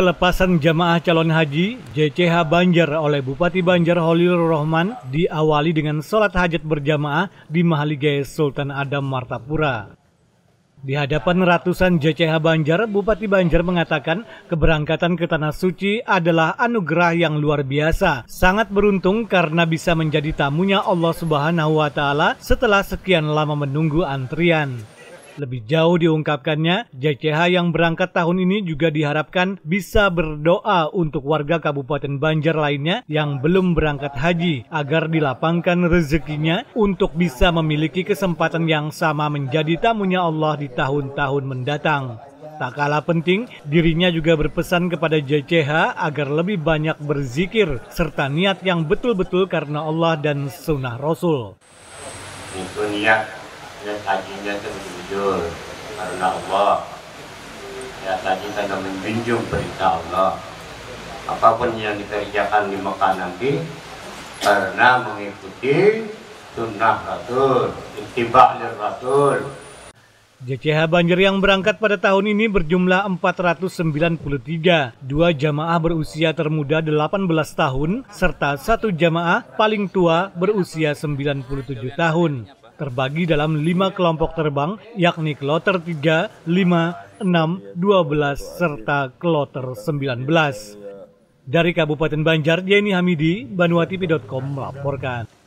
Pelepasan jamaah calon haji JCH Banjar oleh Bupati Banjar Khalilurrahman diawali dengan sholat hajat berjamaah di Mahligai Sultan Adam Martapura. Di hadapan ratusan JCH Banjar, Bupati Banjar mengatakan keberangkatan ke Tanah Suci adalah anugerah yang luar biasa. Sangat beruntung karena bisa menjadi tamunya Allah Subhanahu wa Ta'ala setelah sekian lama menunggu antrian. Lebih jauh diungkapkannya, JCH yang berangkat tahun ini juga diharapkan bisa berdoa untuk warga Kabupaten Banjar lainnya yang belum berangkat haji agar dilapangkan rezekinya untuk bisa memiliki kesempatan yang sama menjadi tamunya Allah di tahun-tahun mendatang. Tak kalah penting, dirinya juga berpesan kepada JCH agar lebih banyak berzikir serta niat yang betul-betul karena Allah dan sunnah Rasul. Itu niat. Ya, hajinya terjujur karena Allah. Ya, haji karena menjunjung perintah Allah. Apapun yang dikerjakan di Mekah nanti karena mengikuti sunnah Rasul, ittiba' lir Rasul. JCH Banjar yang berangkat pada tahun ini berjumlah 493, 2 jamaah berusia termuda 18 tahun, serta 1 jamaah paling tua berusia 97 tahun. Terbagi dalam 5 kelompok terbang, yakni kloter 3, 5, 6, 12, serta kloter 19. Dari Kabupaten Banjar, Yani Hamidi, Banuatipi.com melaporkan.